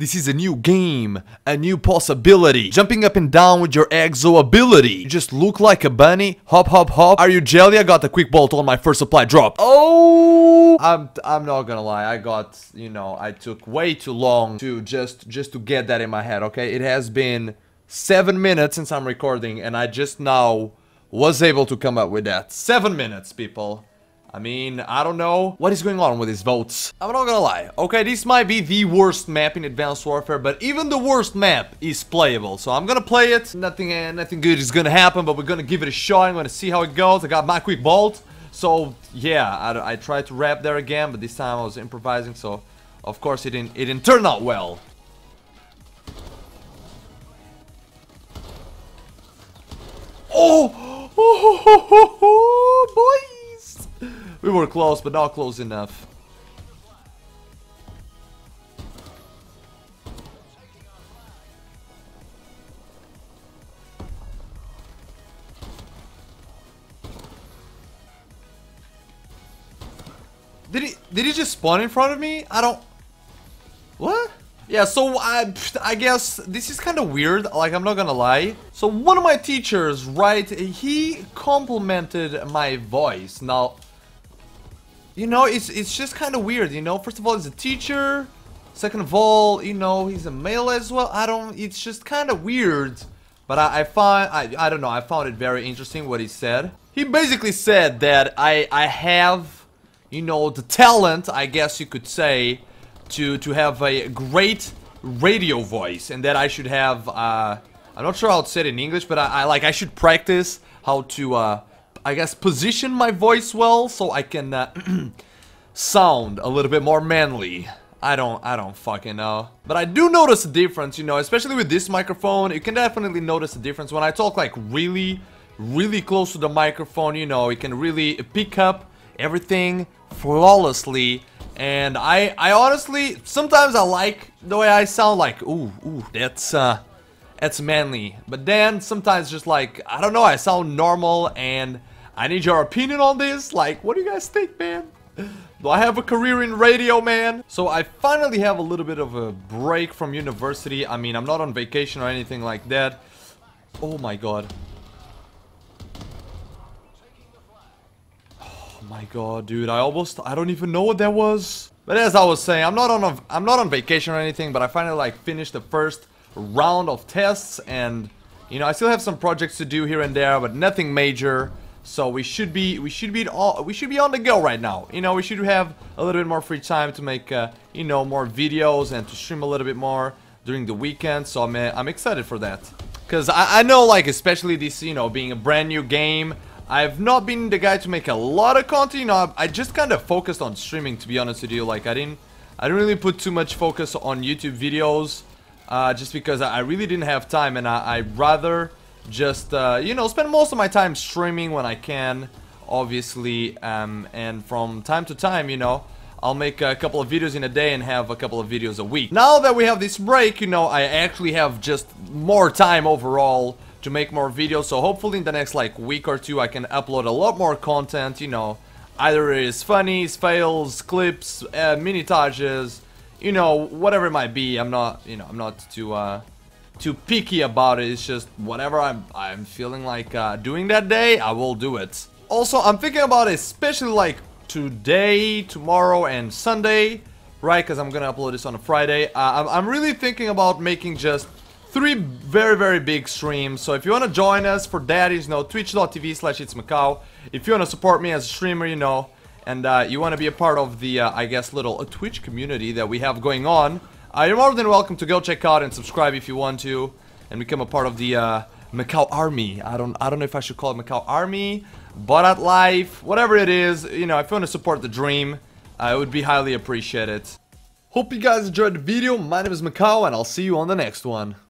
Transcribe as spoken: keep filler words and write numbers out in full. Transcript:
This is a new game, a new possibility. Jumping up and down with your exo ability. You just look like a bunny, hop, hop, hop. Are you jelly? I got a quick bolt on my first supply drop. Oh, I'm, I'm not gonna lie. I got, you know, I took way too long to just, just to get that in my head, okay? It has been seven minutes since I'm recording and I just now was able to come up with that. Seven minutes, people. I mean, I don't know what is going on with these votes. I'm not gonna lie. Okay, this might be the worst map in Advanced Warfare, but even the worst map is playable. So I'm gonna play it. Nothing uh, nothing good is gonna happen, but we're gonna give it a shot. I'm gonna see how it goes. I got my quick bolt. So, yeah, I, I tried to rap there again, but this time I was improvising. So, of course, it didn't, it didn't turn out well. Oh! Oh, oh, oh, oh boy! We were close, but not close enough. Did he, did he just spawn in front of me? I don't... What? Yeah, so I, I guess this is kind of weird, like, I'm not gonna lie. So one of my teachers, right, he complimented my voice. Now... You know, it's it's just kind of weird, you know. First of all, he's a teacher. Second of all, you know, he's a male as well. I don't, it's just kind of weird. But I, I find, I, I don't know, I found it very interesting what he said. He basically said that I, I have, you know, the talent, I guess you could say, to, to have a great radio voice. And that I should have, uh, I'm not sure how it's said in English, but I, I like, I should practice how to, uh, I guess, position my voice well so I can uh, sound a little bit more manly. I don't, I don't fucking know. But I do notice a difference, you know, especially with this microphone. You can definitely notice a difference when I talk like really, really close to the microphone. You know, it can really pick up everything flawlessly. And I, I honestly, sometimes I like the way I sound. Like, ooh, ooh, that's, uh, that's manly. But then sometimes just like, I don't know, I sound normal and... I need your opinion on this. Like, what do you guys think, man? Do I have a career in radio, man? So I finally have a little bit of a break from university. I mean, I'm not on vacation or anything like that. Oh my god. Oh my god, dude. I almost, I don't even know what that was. But as I was saying, I'm not on a, I'm not on vacation or anything, but I finally like finished the first round of tests and, you know, I still have some projects to do here and there, but nothing major. So we should be, we should be all, we should be on the go right now. You know, we should have a little bit more free time to make, uh, you know, more videos and to stream a little bit more during the weekend. So I'm, uh, I'm excited for that. Cause I, I know, like, especially this, you know, being a brand new game, I've not been the guy to make a lot of content. You know, I, I just kind of focused on streaming, to be honest with you. Like, I didn't, I didn't really put too much focus on YouTube videos, uh, just because I really didn't have time, and I, I rather. Just, uh, you know, spend most of my time streaming when I can, obviously, um, and from time to time, you know, I'll make a couple of videos in a day and have a couple of videos a week. Now that we have this break, you know, I actually have just more time overall to make more videos, so hopefully in the next, like, week or two I can upload a lot more content, you know, either it is funnies, fails, clips, uh, minitages, you know, whatever it might be. I'm not, you know, I'm not too, uh... too picky about it. It's just whatever I'm I'm feeling like uh, doing that day, I will do it. Also, I'm thinking about it, especially like today, tomorrow, and Sunday, right? Because I'm gonna upload this on a Friday. Uh, I'm, I'm really thinking about making just three very very big streams. So if you wanna join us for that, is you know, twitch dot T V slash it's Macau. If you wanna support me as a streamer, you know, and uh, you wanna be a part of the uh, I guess little uh, Twitch community that we have going on. Uh, you're more than welcome to go check out and subscribe if you want to, and become a part of the uh, Macau Army. I don't, I don't know if I should call it Macau Army, but at life, whatever it is, you know, if you want to support the dream, uh, it would be highly appreciated. Hope you guys enjoyed the video. My name is Macau, and I'll see you on the next one.